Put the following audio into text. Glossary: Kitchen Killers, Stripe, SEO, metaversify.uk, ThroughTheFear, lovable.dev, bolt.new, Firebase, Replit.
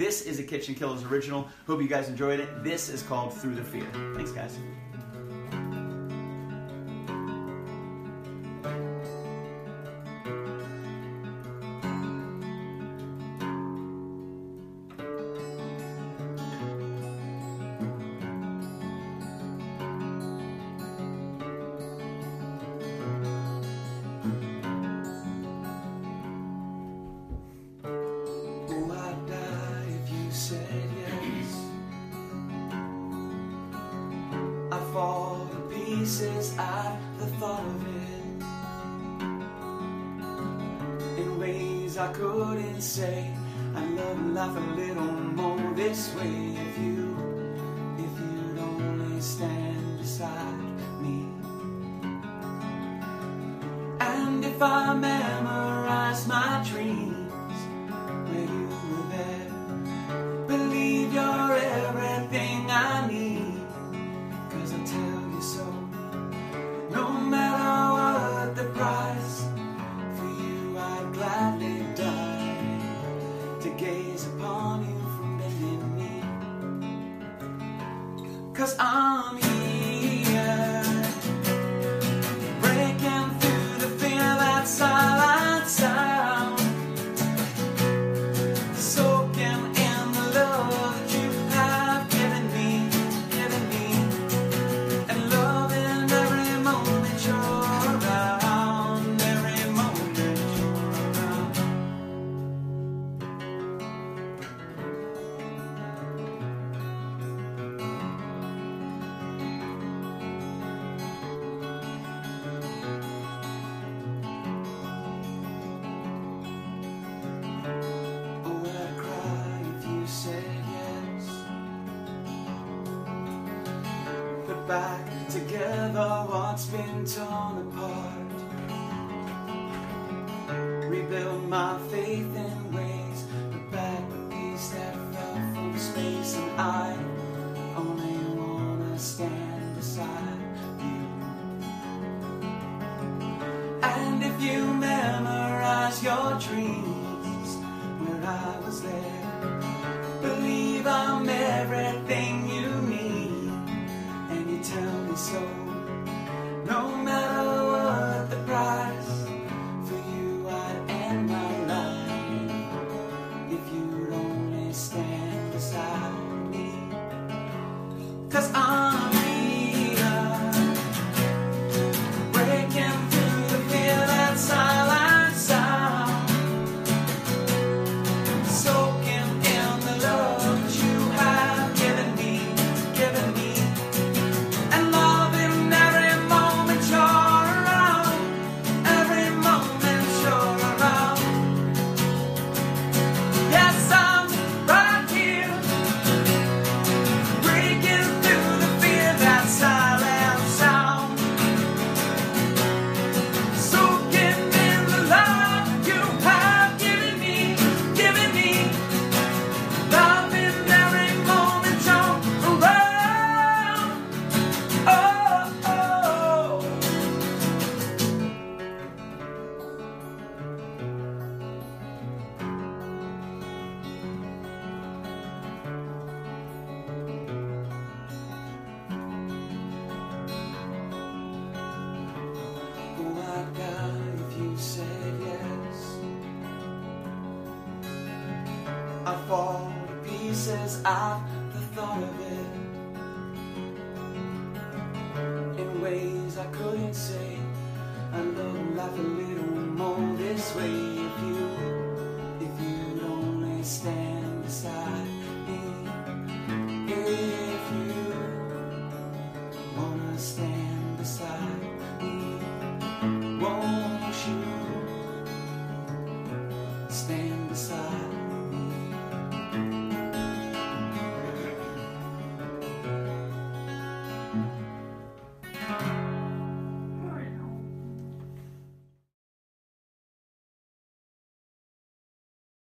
This is a Kitchen Killers original. Hope you guys enjoyed it. This is called Through the Fear. Thanks, guys. Fall to pieces at the thought of it, in ways I couldn't say. I love life a little more this way if you'd only stand beside me. And if I memorize my dreams where you were there, believe you're everything I need. So, no matter what the price, for you I'd gladly die to gaze upon you from bending me. 'Cause I'm here, breaking through the fear that's silent sound, soaking in the love that you have given me. Back together what's been torn apart, rebuild my faith in ways, put back the peace that fell from space, and I only wanna stand beside you. And if you memorize your dreams where I was there, believe I'm everything you need. Tell me so, no matter what the price, for you I'd end my life if you'd only stand beside me. 'Cause I'm here, breaking through the fear that's silent sound, soaking in the love that you have given me. I fall to pieces at the thought of it, in ways I couldn't say. I love life a little more this way if you'd only stand.